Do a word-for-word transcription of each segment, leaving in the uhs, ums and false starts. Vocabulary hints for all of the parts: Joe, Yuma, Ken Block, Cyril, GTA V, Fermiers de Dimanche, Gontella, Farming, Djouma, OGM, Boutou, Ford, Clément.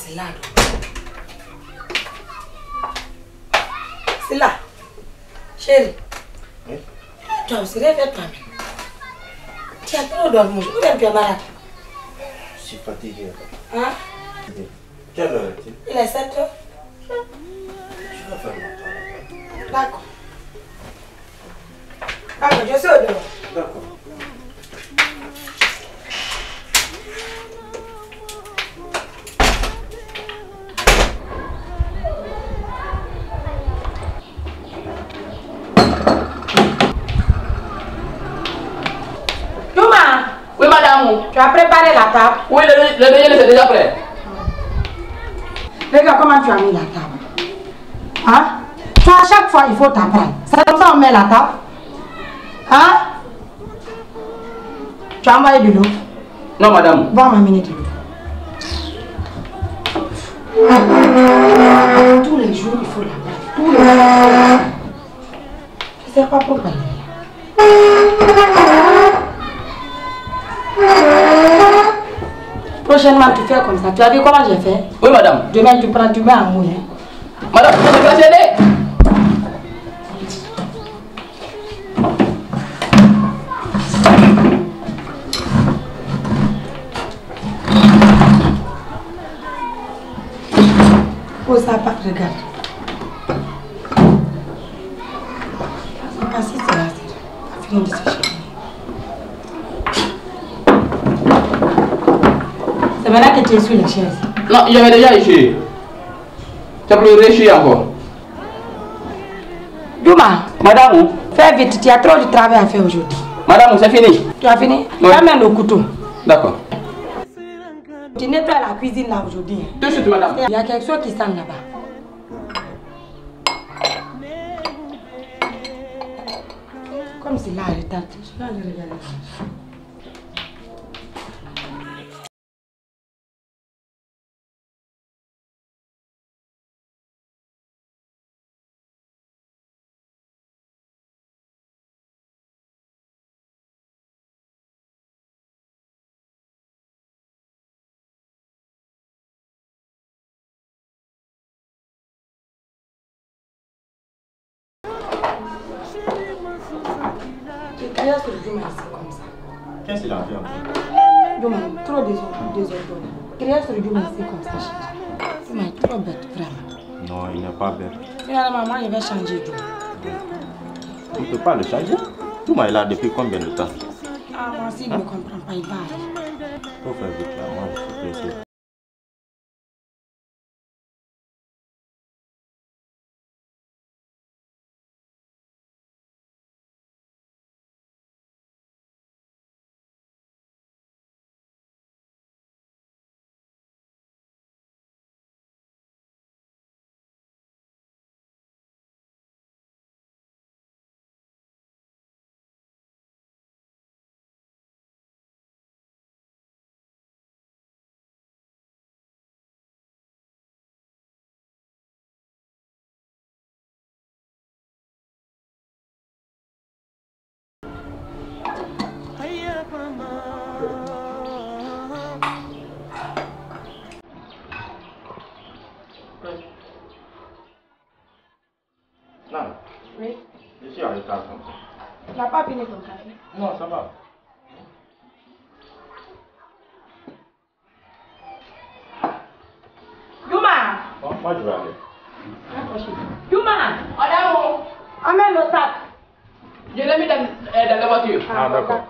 c'est là. C'est là. Chérie. Oui. Toi aussi, réveille toi. Tu as trop dormi. Où est-ce que tu es malade? Je suis fatigué. Hein? Quelle heure est-il? Il est sept heures. Je vais faire mon travail. D'accord. D'accord, je suis au dehors. D'accord. Tu as préparé la table? Oui, le déjeuner c'est déjà prêt. Regarde comment tu as mis la table. Hein? Toi, à chaque fois, il faut t'apprendre. C'est comme ça qu'on met la table. Hein? Tu as envoyé de l'eau? Non, madame. Bois ma minute de l'eau. Tous les jours, il faut la prendre. Tous les jours. Je ne sais pas pourquoi. Prochainement, tu fais comme ça. Tu as vu comment j'ai fait? Oui, madame. Demain, tu prends, tu mets en moule. Hein? Madame, je vais vous aider. Oh, ça part, regarde. Merci, c'est là. Ça finit de sécher. C'est maintenant que tu es sur les chaises. Non, il y avait déjà ici. Tu as pleuré ici encore. Djouma. Madame. Fais vite, tu as trop de travail à faire aujourd'hui. Madame, c'est fini. Tu as fini? Oui. Ramène le couteau. D'accord. Tu nettoies la cuisine là aujourd'hui. Tout de suite, madame. Il y a quelque chose qui sent là-bas. Comme c'est là, je t'attends. Je vais le regarder. Qu'est-ce qu'il a fait en fait? Trop désordonné. Créer sur Djouma, c'est comme ça, chérie. Djouma est trop bête, vraiment. Non, il n'est pas bête. Finalement, maman, il va changer Djouma. On ne peut pas le changer. Djouma est là depuis combien de temps? Ah, moi aussi, il ne me comprend pas, il va aller. Faut faire vite là, moi je suis pressé. Non. Oui. Je suis en retard comme ça. Tu n'as pas fini ton café? Non, ça va. Yuma! Bon, moi je vais aller. Accrochez. Yuma! On a où? Amène le sac. Je l'ai mis dans, euh, dans la voiture. Ah, ah d'accord.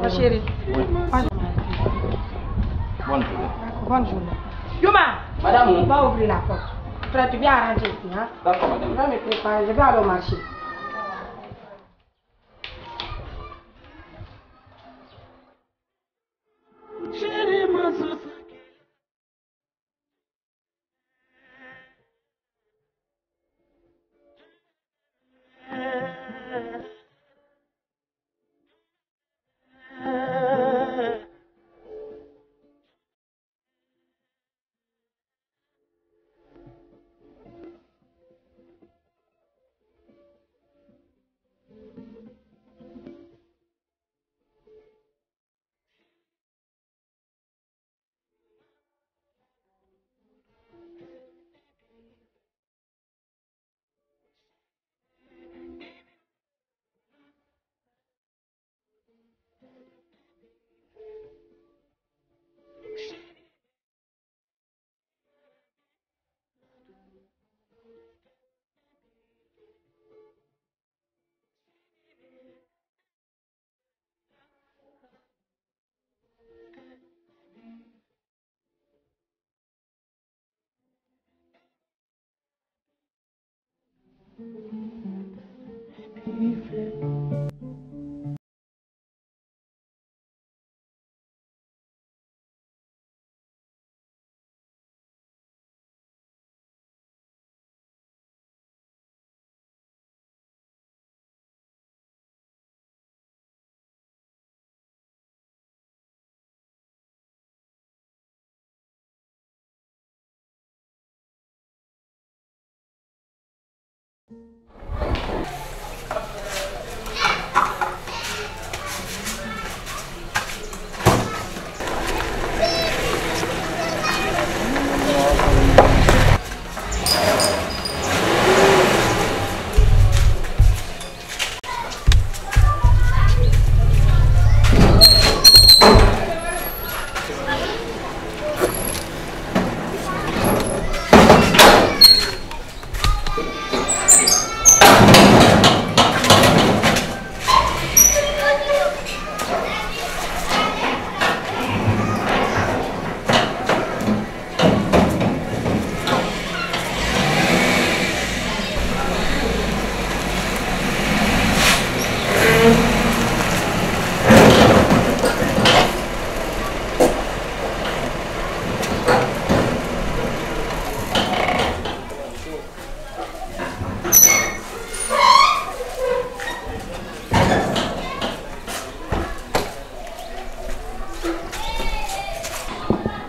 Ma chérie. Oui. Bonne journée. Bonne journée. Yuma! Madame, on va ouvrir la porte. Frère, tu viens arranger ici, hein? D'accord, madame. Je vais me préparer, je vais aller au marché.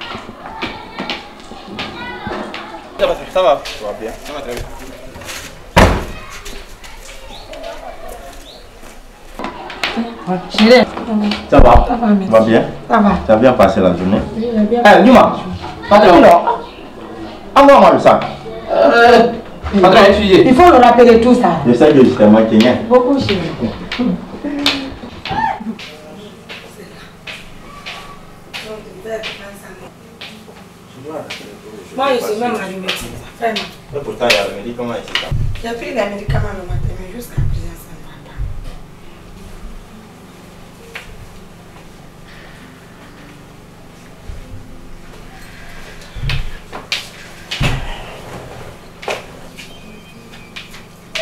Ça va? Ça va bien. Ça va très bien. Ça va? Ça va, merci. Ça va bien? Ça va. Tu as bien passé la journée? Oui, j'ai bien passé. Eh, Yuma, patron, envoie-moi le sac. Euh, patron, il faut le rappeler tout ça. Je sais que justement, Kenya. Beaucoup, chérie. Moi, je suis même allumée. Vraiment. Mais pourtant, il y a le médicament ici. J'ai pris les médicaments le matin, mais jusqu'à présent, ça ne va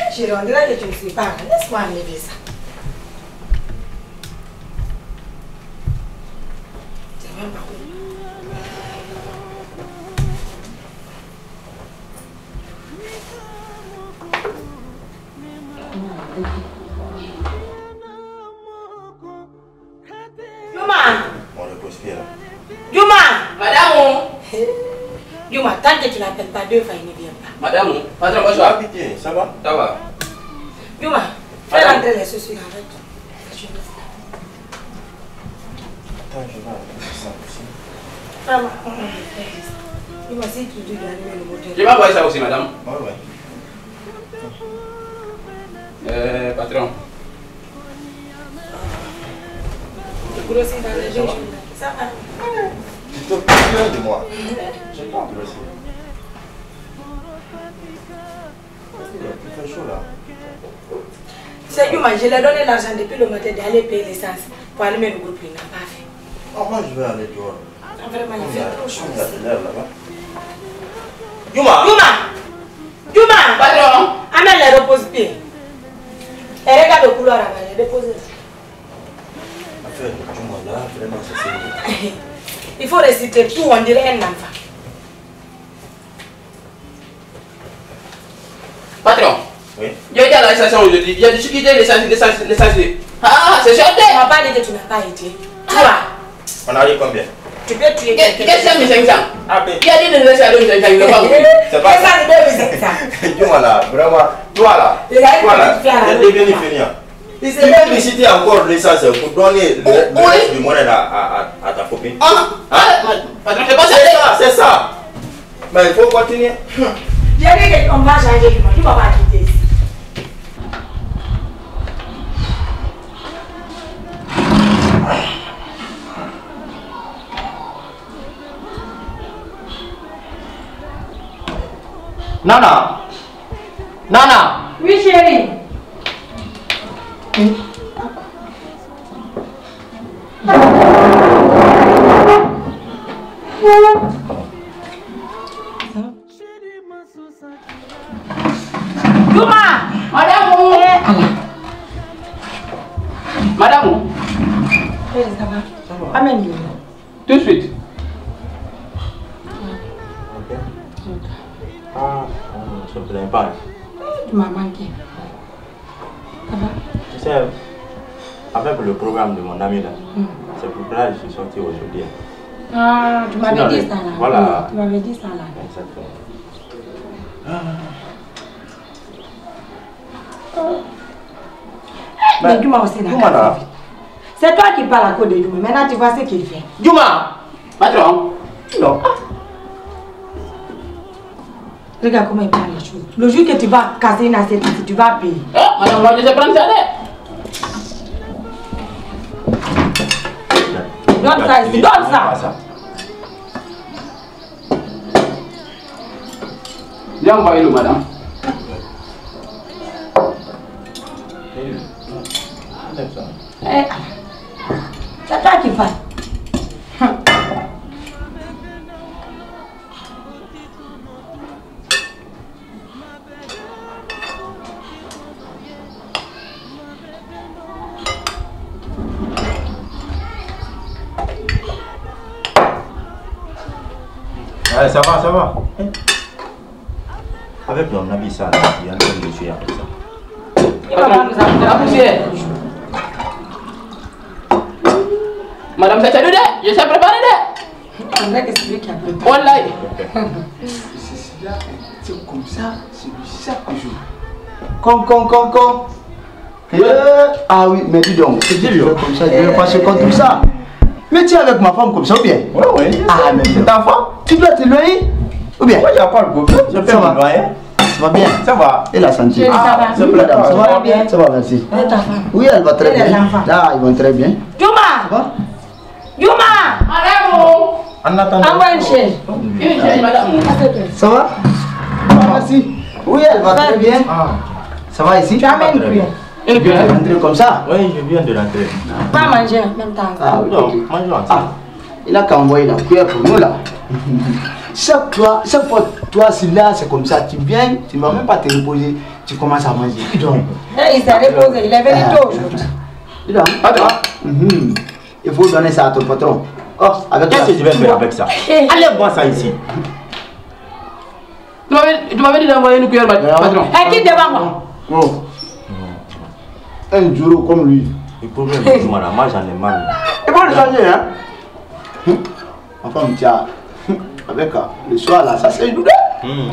pas. Chérie, on dirait que tu ne suis pas là. Laisse-moi enlever ça. C'est même pas où. Tant que tu n'appelles pas deux fois, il ne vient pas. Madame, madame, bonsoir. Ça va? Ça va. Yuma, fais rentrer les soucis avec toi. Je vais. Attends, je vais arrêter ça aussi. Maman, Yuma, si tu dis d'allumer le moteur. Je vais envoyer ça aussi, madame. Oui, oui. Euh, patron. Tu grossis dans les jeux. Ça va? Tu te souviens de moi? Je prends le dossier. Il fait chaud là. C'est Yuma, je lui ai donné l'argent depuis le matin d'aller payer l'essence pour allumer le groupe. Il n'a pas fait. Oh, moi je vais aller dehors. Ah, vraiment, il fait trop chaud. Yuma! Yuma! Yuma! Pardon! Amène les repose-pieds. Et regarde le couloir avant, les déposer. Affaire de Djouma là, vraiment, c'est sérieux. Il faut réciter tout, on dirait un enfant. Patron, oui. J'ai été à la station aujourd'hui, j'ai dû quitter les stations. Ah, c'est chanté. On m'a pas dit que tu n'as pas été. Tu vois. On a dit combien? Tu peux tuer quelqu'un. cinq mille cinq cents. Ah, ben. Il a dit de laisser à deux mille cinq cents, il ne va pas oublier. C'est pas ça. Tu vois là, vraiment. Toi là. Il a été bien fini. Il s'est publicité encore l'essence pour donner le reste du monnaie à ta copine. Ah, patron, c'est pas ça. C'est ça. Mais il faut continuer. J'ai dit qu'on va changer de monde, tu ne vas pas quitter ici. Nana! Nana! Oui, chérie. Oui. Madame, oui, ça va. Ça va. Amène-le. Tout de suite. Okay. Okay. Ah, je ne voulais pas. Tu m'as manqué. Ça va? Tu sais, avec le programme de mon ami là, mm. c'est pour ça que je suis sorti aujourd'hui. Ah, tu m'avais dit ça là. Voilà. Oui, tu m'avais dit ça là. Exactement. Ah. Mais Djouma aussi n'a pas fait. C'est toi qui parles à cause de Djouma. Maintenant, tu vois ce qu'il fait. Djouma, patron. Non. Regarde comment il parle les choses. Le jour que tu vas casser une assiette, tu vas payer. Eh, madame, moi je vais prendre ça. Donne ça ici, donne ça. Viens envoyer le madame. Eh, c'est toi qui vas. Eh, ça va, ça va. Eh. Avec l'homme, on a vu ça, là, il est en train de le tuer avec ça. Il va pas nous appeler. Madame, c'est salut, je sais préparer. On a que celui qui a préparé. On l'a eu. C'est cela, c'est comme ça, c'est du chaque jour. Con, con, con, con. Ah oui, mais dis donc, c'est du jour comme ça, je vais passer contre tout ça. Mais tu es avec ma femme comme ça ou bien? Oui, oui. Ah, mais c'est ta femme? Tu dois te loyer? Ou bien? Moi, j'ai pas le goût. Je peux me loyer. Ça va bien? Ça va. Et la santé? Ah, ça va. Ça va bien? Ça va, merci. Et ta femme? Oui, elle va très bien. Là, ils vont très bien. Djouma! Yuma! Allez-vous! En attendant. Envoie une chaise. Une chaise, madame. Ça va? Merci. Oui, elle va très bien. Ça va ici? Tu amènes une cuillère. Tu viens de rentrer comme ça? Oui, je viens de rentrer. Pas manger en même temps. Ah oui, non, mangeons ensemble. Il a qu'à envoyer la cuillère pour nous là. Chaque fois, chaque fois, toi, si là, c'est comme ça, tu viens, tu ne vas même pas te reposer, tu commences à manger. Il s'est reposé, il est venu tôt aujourd'hui. Dis donc, pas toi. Il faut donner ça à ton patron. Oh, qu'est-ce que je vais faire avec ça? Allez voir ça ici. Tu m'avais dit d'envoyer une cuillère, patron. Et qui devant moi? Un jour comme lui. Le problème de moi, moi j'en ai mal. Et pour le changer, hein? Enfin, tu as. Avec le soir là, ça c'est une douleur.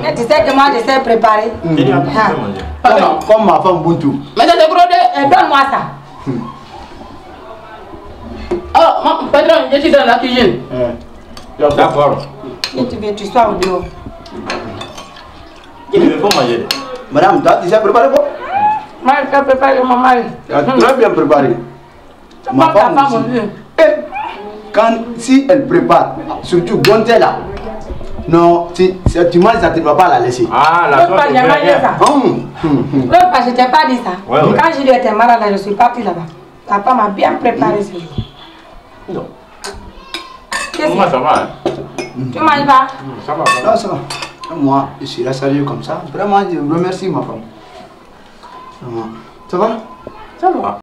Mais tu sais que moi je sais préparer. Comme ma femme Boutou. Mais c'est le gros, donne-moi ça. Oh, patron, je suis dans la cuisine. D'accord. Et tu veux, tu sois au dehors. Il ne veut pas manger. Madame, toi, tu sais préparer quoi? Moi, je sais préparer mon mari. Très bien préparé. Ma femme aussi. Quand, si elle prépare, surtout Gontella, non, tu, tu manges ça, tu ne vas pas la laisser. Ah, la soirée, je n'ai pas dit ça. L'autre fois, je ne t'ai pas dit ça. Quand j'ai dû être malade, je suis partie là-bas. Ta femme a bien préparé ce jour. Non. Qu'est-ce que moi, ça va. Tu ne manges pas? Ça va, ça va. Ça va. Moi, je suis là sérieux comme ça. Vraiment, je remercie ma femme. Ça va? Ça va.